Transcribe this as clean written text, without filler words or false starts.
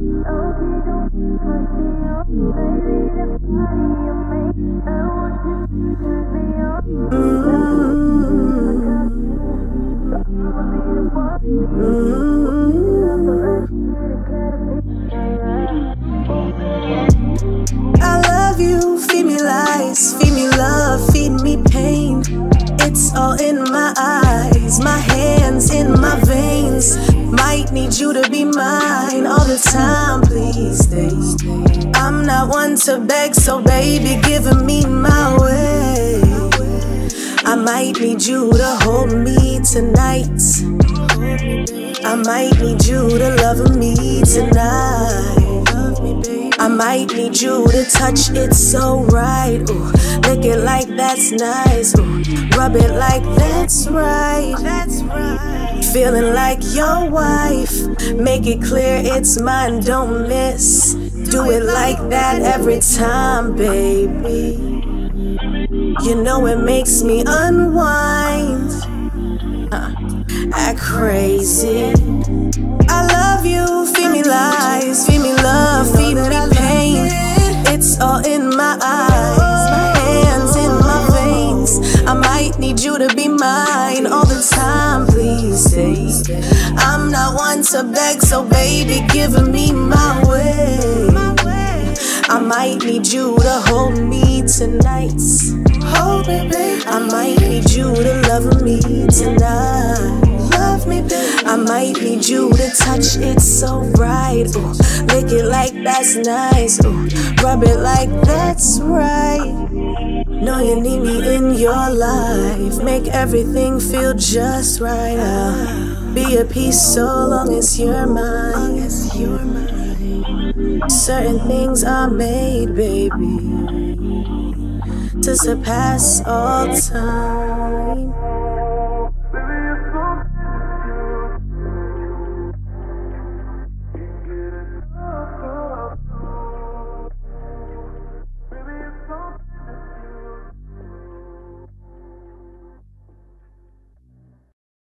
I love you, feed me lies, feed me love, feed me pain. It's all in my eyes, my hands in my veins. Might need you to be mine all the time, please stay. I'm not one to beg, so baby, giving me my way. I might need you to hold me tonight. I might need you to love me tonight. I might need you to touch it so right. Ooh, lick it like that's nice. Ooh, rub it like that's right. That's right. Feeling like your wife. Make it clear it's mine, don't miss. Do it like that every time, baby. You know it makes me unwind. Act crazy. I love you, feed me lies, feed me love, feed me pain. It's all in my eyes, my hands in my veins. I might need you to be mine all the time, please stay. I'm not one to beg, so baby, give me my way. I might need you to hold me tonight. Hold me, baby. I might need you to love me tonight. Love me, baby. I might need you to touch it so right. Ooh, lick it like that's nice. Ooh, rub it like that's right. No, you need me in your life. Make everything feel just right. I'll be at peace so long as you're mine. Certain things are made, baby, to surpass all time.